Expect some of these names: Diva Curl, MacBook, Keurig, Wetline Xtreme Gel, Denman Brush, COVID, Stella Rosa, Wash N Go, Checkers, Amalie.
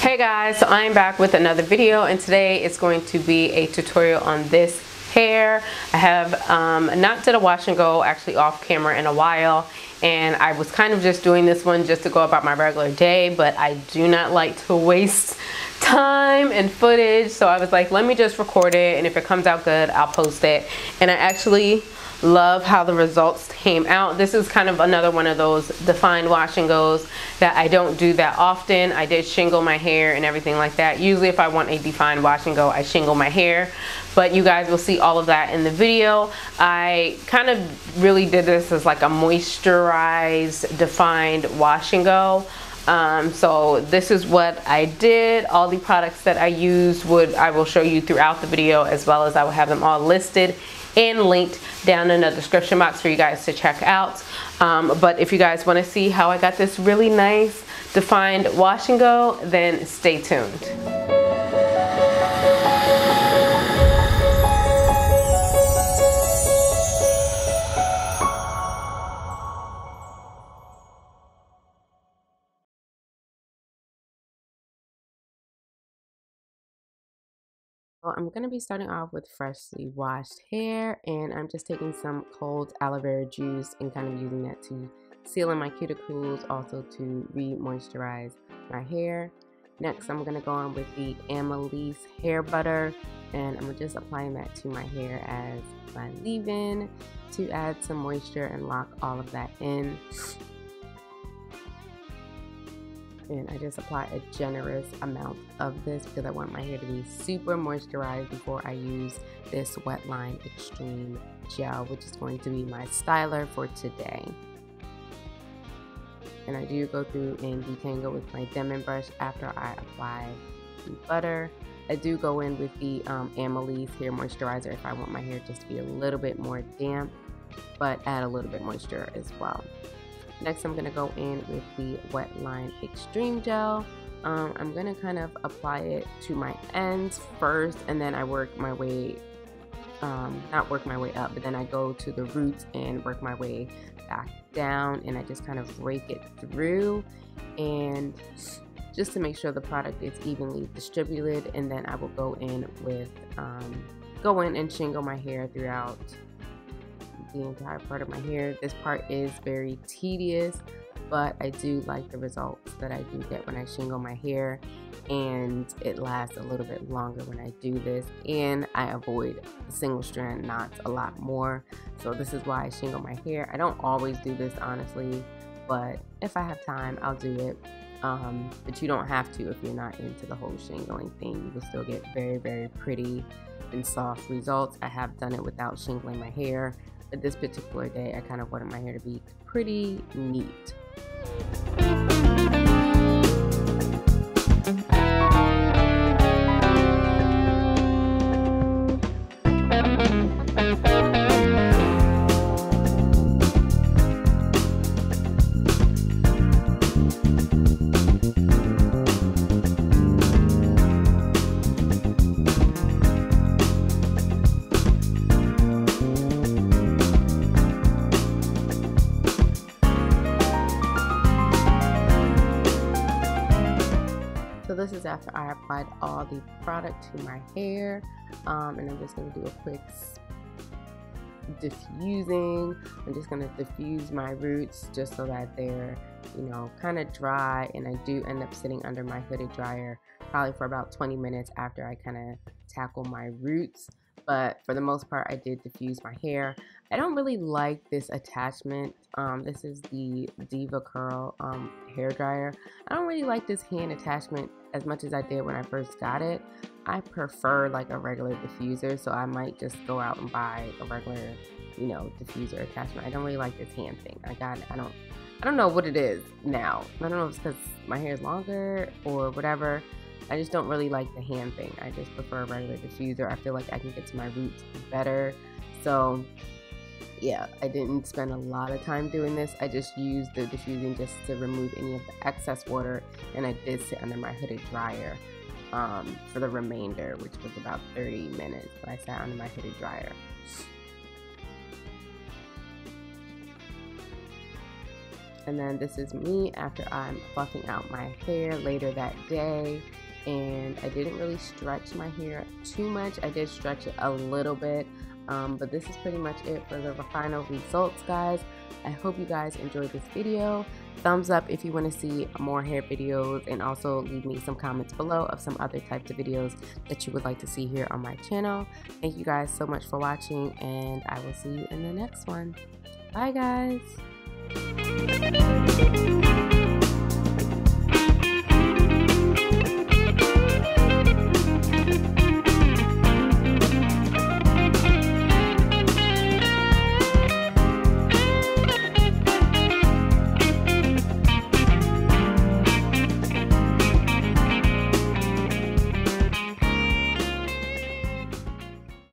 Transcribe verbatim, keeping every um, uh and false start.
Hey guys, so I'm back with another video, and today it's going to be a tutorial on this hair. I have um, not did a wash and go actually off camera in a while, and I was kind of just doing this one just to go about my regular day, but I do not like to waste time and footage, so I was like, let me just record it, and if it comes out good, I'll post it. And I actually love how the results came out. This is kind of another one of those defined wash and goes that I don't do that often. I did shingle my hair and everything like that. Usually if I want a defined wash and go, I shingle my hair, but you guys will see all of that in the video. I kind of really did this as like a moisturized defined wash and go. Um, so this is what I did. All the products that I used would I will show you throughout the video, as well as I will have them all listed and linked down in the description box for you guys to check out. Um, but if you guys want to see how I got this really nice defined wash and go, then stay tuned. I'm going to be starting off with freshly washed hair, and I'm just taking some cold aloe vera juice and kind of using that to seal in my cuticles, also to re-moisturize my hair. Next, I'm going to go on with the Amalie hair butter, and I'm just applying that to my hair as my leave-in to add some moisture and lock all of that in. And I just apply a generous amount of this because I want my hair to be super moisturized before I use this Wetline Xtreme Gel, which is going to be my styler for today. And I do go through and detangle with my Denman brush after I apply the butter. I do go in with the um, Amalie's hair moisturizer if I want my hair just to be a little bit more damp, but add a little bit moisture as well. Next, I'm going to go in with the Wetline Xtreme Gel. Um, I'm going to kind of apply it to my ends first, and then I work my way, um, not work my way up, but then I go to the roots and work my way back down, and I just kind of rake it through, and just to make sure the product is evenly distributed. And then I will go in with, um, go in and shingle my hair throughout the entire part of my hair. This part is very tedious, but I do like the results that I do get when I shingle my hair, and it lasts a little bit longer when I do this, and I avoid single strand knots a lot more. So this is why I shingle my hair. I don't always do this honestly, but if I have time, I'll do it. Um, but you don't have to if you're not into the whole shingling thing. You will still get very, very pretty and soft results. I have done it without shingling my hair, but this particular day, I kind of wanted my hair to be pretty neat. This is after I applied all the product to my hair, um, and I'm just going to do a quick diffusing. I'm just going to diffuse my roots just so that they're, you know, kind of dry, and I do end up sitting under my hooded dryer probably for about twenty minutes after I kind of tackle my roots. But for the most part, I did diffuse my hair. I don't really like this attachment. Um, this is the Diva Curl um, hair dryer. I don't really like this hand attachment as much as I did when I first got it. I prefer like a regular diffuser, so I might just go out and buy a regular, you know, diffuser attachment. I don't really like this hand thing. I got, I don't, I don't know what it is now. I don't know if it's because my hair is longer or whatever. I just don't really like the hand thing. I just prefer a regular diffuser. I feel like I can get to my roots better. So yeah, I didn't spend a lot of time doing this. I just used the diffusing just to remove any of the excess water, and I did sit under my hooded dryer um, for the remainder, which was about thirty minutes, but I sat under my hooded dryer. And then this is me after I'm buffing out my hair later that day. And I didn't really stretch my hair too much. I did stretch it a little bit. Um, but this is pretty much it for the final results, guys. I hope you guys enjoyed this video. Thumbs up if you want to see more hair videos, and also leave me some comments below of some other types of videos that you would like to see here on my channel. Thank you guys so much for watching, and I will see you in the next one. Bye guys.